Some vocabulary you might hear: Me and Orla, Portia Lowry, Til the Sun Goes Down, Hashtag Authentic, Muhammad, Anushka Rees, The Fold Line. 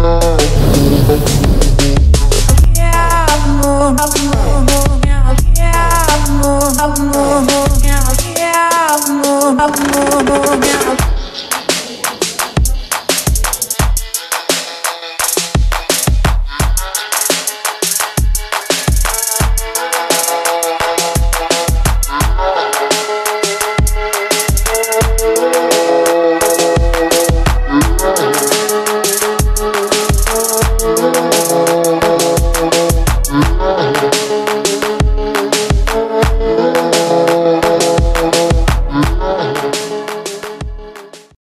Muhammad.